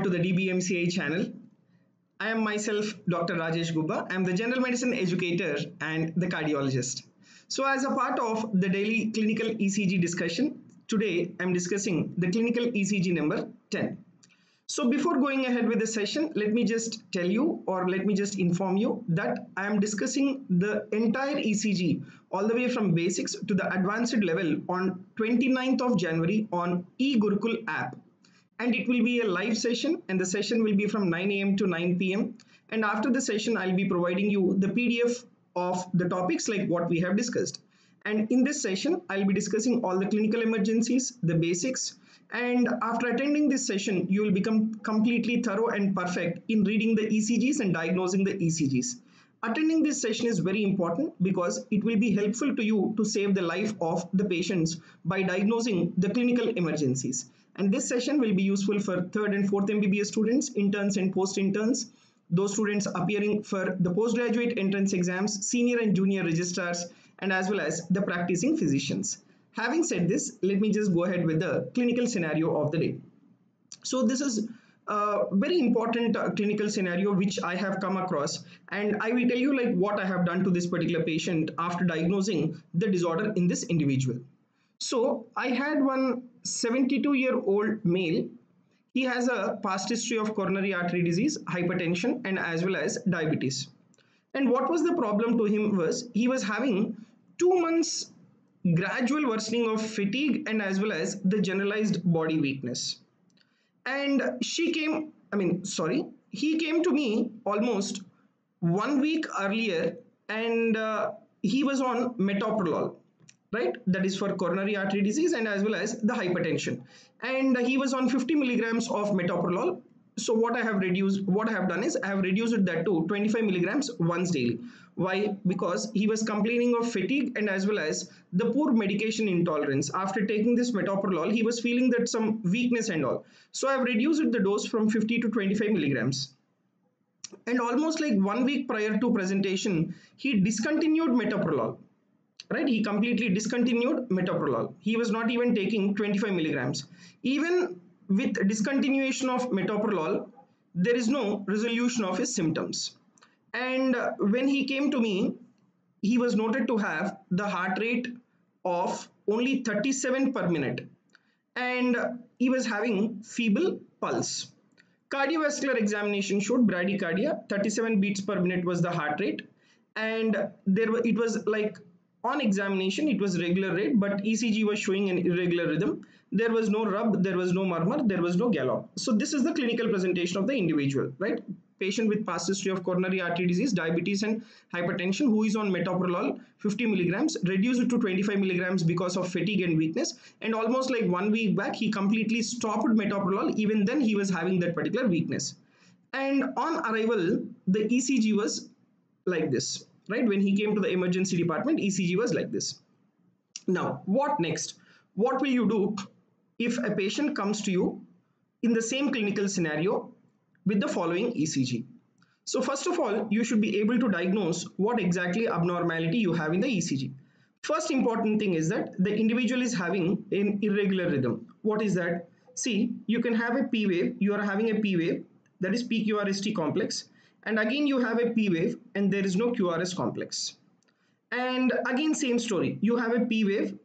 all to the DBMCI channel. I am myself Dr. Rajesh Gubba. I am the general medicine educator and the cardiologist. So as a part of the daily clinical ECG discussion, today I am discussing the clinical ECG number 10. So before going ahead with the session, let me just tell you or let me just inform you that I am discussing the entire ECG all the way from basics to the advanced level on 29th of January on eGurukul app. And it will be a live session, and the session will be from 9 AM to 9 PM. And after the session, I'll be providing you the PDF of the topics like what we have discussed. And in this session, I'll be discussing all the clinical emergencies, the basics. And after attending this session, you will become completely thorough and perfect in reading the ECGs and diagnosing the ECGs. Attending this session is very important because it will be helpful to you to save the life of the patients by diagnosing the clinical emergencies. And this session will be useful for 3rd and 4th MBBS students, interns and post-interns, those students appearing for the postgraduate entrance exams, senior and junior registrars, and as well as the practicing physicians. Having said this, let me just go ahead with the clinical scenario of the day. So this is a very important clinical scenario which I have come across, and I will tell you like what I have done to this particular patient after diagnosing the disorder in this individual. So I had one 72-year-old male. He has a past history of coronary artery disease, hypertension, and as well as diabetes. And what was the problem to him was he was having 2 months gradual worsening of fatigue and as well as the generalized body weakness. And he came to me almost 1 week earlier, and he was on metoprolol, right? That is for coronary artery disease and as well as the hypertension. And he was on 50 milligrams of metoprolol. So what I have reduced that to 25 milligrams once daily. Why? Because he was complaining of fatigue and as well as the poor medication intolerance. After taking this metoprolol, he was feeling that some weakness and all. So I have reduced the dose from 50 to 25 milligrams. And almost like 1 week prior to presentation, he discontinued metoprolol. Right, he completely discontinued metoprolol. He was not even taking 25 milligrams. Even with discontinuation of metoprolol, there is no resolution of his symptoms. And when he came to me, he was noted to have the heart rate of only 37 per minute. And he was having feeble pulse. Cardiovascular examination showed bradycardia, 37 beats per minute was the heart rate. And it was like, on examination, it was regular rate, but ECG was showing an irregular rhythm. There was no rub, there was no murmur, there was no gallop. So this is the clinical presentation of the individual, right? Patient with past history of coronary artery disease, diabetes and hypertension, who is on metoprolol, 50 milligrams, reduced to 25 milligrams because of fatigue and weakness. And almost like 1 week back, he completely stopped metoprolol. Even then, he was having that particular weakness. And on arrival, the ECG was like this. Right, when he came to the emergency department, ECG was like this. Now, what next? What will you do if a patient comes to you in the same clinical scenario with the following ECG? So first of all, you should be able to diagnose what exactly abnormality you have in the ECG. First important thing is that the individual is having an irregular rhythm. What is that? See, you can have a P wave. You are having a P wave, that is PQRST complex. And again, you have a P wave and there is no QRS complex. And again, same story. You have a P wave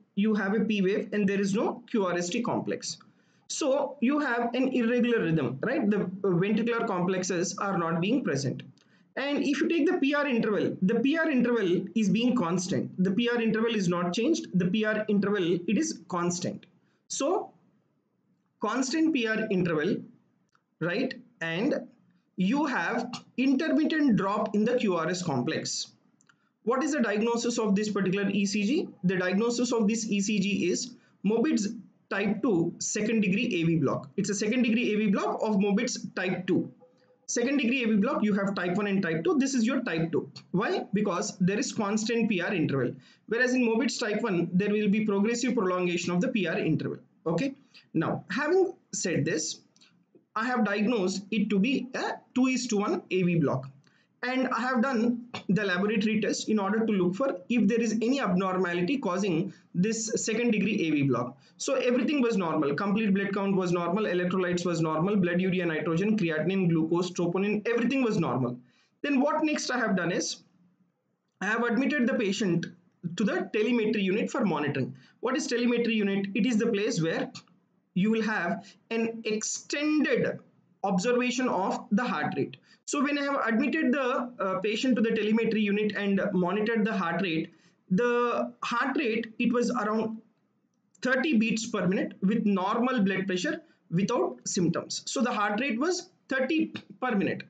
and there is no QRST complex. So you have an irregular rhythm, right? The ventricular complexes are not being present. And if you take the PR interval is being constant. The PR interval is not changed. The PR interval, it is constant. So constant PR interval, right? And you have intermittent drop in the QRS complex. What is the diagnosis of this particular ECG? The diagnosis of this ECG is Mobitz type 2 second degree AV block. It's a second degree AV block of Mobitz type 2. Second degree AV block, you have type 1 and type 2. This is your type 2. Why? Because there is constant PR interval. Whereas in Mobitz type 1, there will be progressive prolongation of the PR interval. Okay. Now, having said this, I have diagnosed it to be a 2:1 AV block. and I have done the laboratory test in order to look for if there is any abnormality causing this second degree AV block. So everything was normal, complete blood count was normal, electrolytes was normal, blood urea nitrogen, creatinine, glucose, troponin, everything was normal. Then what next I have done is, I have admitted the patient to the telemetry unit for monitoring. What is telemetry unit? It is the place where you will have an extended observation of the heart rate. So when I have admitted the patient to the telemetry unit and monitored the heart rate, it was around 30 beats per minute with normal blood pressure without symptoms. So the heart rate was 30 per minute,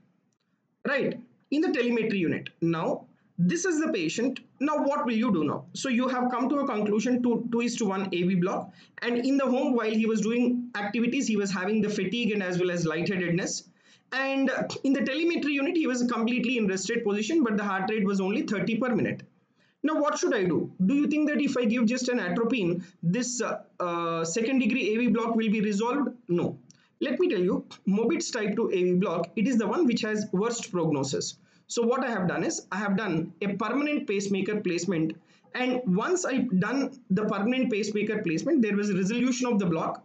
right, in the telemetry unit. Now this is the patient. Now what will you do now? So you have come to a conclusion to 2:1 AV block, and in the home while he was doing activities he was having the fatigue and as well as lightheadedness, and in the telemetry unit he was completely in rested position but the heart rate was only 30 per minute. Now what should I do? Do you think that if I give just an atropine this second degree AV block will be resolved? No. Let me tell you, Mobitz type 2 AV block, it is the one which has worst prognosis. So what I have done is, I have done a permanent pacemaker placement, and once I done the permanent pacemaker placement, there was a resolution of the block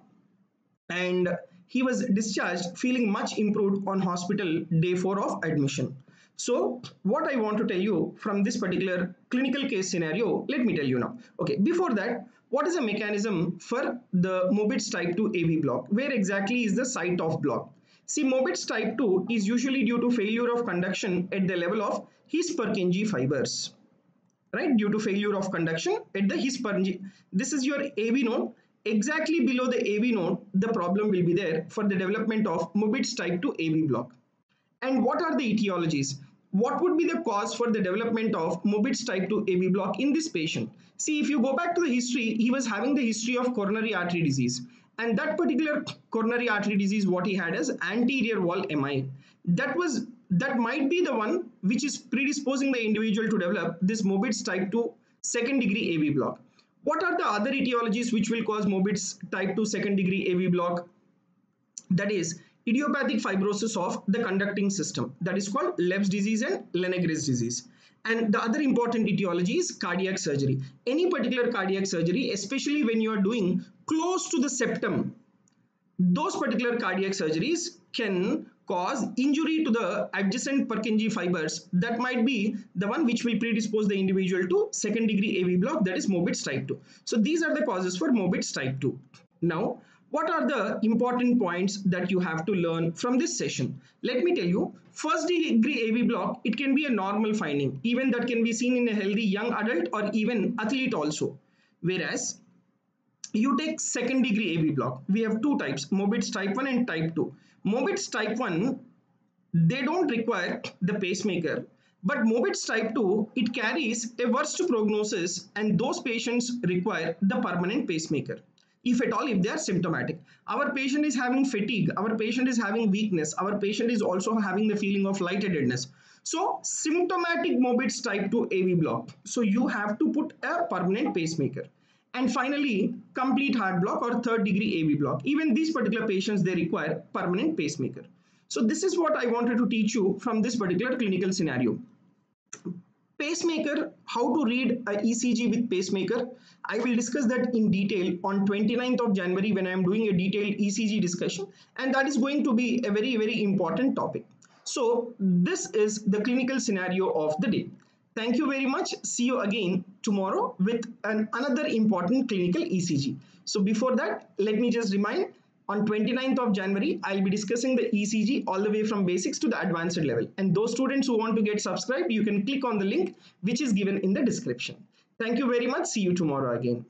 and he was discharged feeling much improved on hospital day 4 of admission. So what I want to tell you from this particular clinical case scenario, let me tell you now. Okay, before that, what is the mechanism for the Mobitz type 2 AV block? Where exactly is the site of block? See, Mobitz type 2 is usually due to failure of conduction at the level of His-Purkinje fibers, right? Due to failure of conduction at the His-Purkinje. This is your AV node. Exactly below the AV node, the problem will be there for the development of Mobitz type 2 AV block. And what are the etiologies? What would be the cause for the development of Mobitz type 2 AV block in this patient? See, if you go back to the history, he was having the history of coronary artery disease. And that particular coronary artery disease, what he had is anterior wall MI. That might be the one which is predisposing the individual to develop this Mobitz type 2 second degree AV block. What are the other etiologies which will cause Mobitz type 2 second degree AV block? That is idiopathic fibrosis of the conducting system. That is called Lev's disease and Lenegre's disease. And the other important etiology is cardiac surgery. Any particular cardiac surgery, especially when you are doing close to the septum, those particular cardiac surgeries can cause injury to the adjacent Purkinje fibers. That might be the one which will predispose the individual to second degree AV block, that is Mobitz type 2. So these are the causes for Mobitz type 2. Now, what are the important points that you have to learn from this session? Let me tell you, first degree AV block, it can be a normal finding. Even that can be seen in a healthy young adult or even athlete also. Whereas, you take second degree AV block. We have two types, Mobitz type 1 and type 2. Mobitz type 1, they don't require the pacemaker. But Mobitz type 2, it carries a worst prognosis and those patients require the permanent pacemaker. If at all, if they are symptomatic. Our patient is having fatigue, our patient is having weakness, our patient is also having the feeling of lightheadedness. So, symptomatic Mobitz type 2 AV block. So, you have to put a permanent pacemaker. And finally, complete heart block or third degree AV block. Even these particular patients, they require permanent pacemaker. So, this is what I wanted to teach you from this particular clinical scenario. Pacemaker, how to read an ECG with pacemaker, I will discuss that in detail on 29th of January when I am doing a detailed ECG discussion, and that is going to be a very, very important topic. So this is the clinical scenario of the day. Thank you very much. See you again tomorrow with another important clinical ECG. So before that, let me just remind, on 29th of January, I'll be discussing the ECG all the way from basics to the advanced level. And those students who want to get subscribed, you can click on the link which is given in the description. Thank you very much. See you tomorrow again.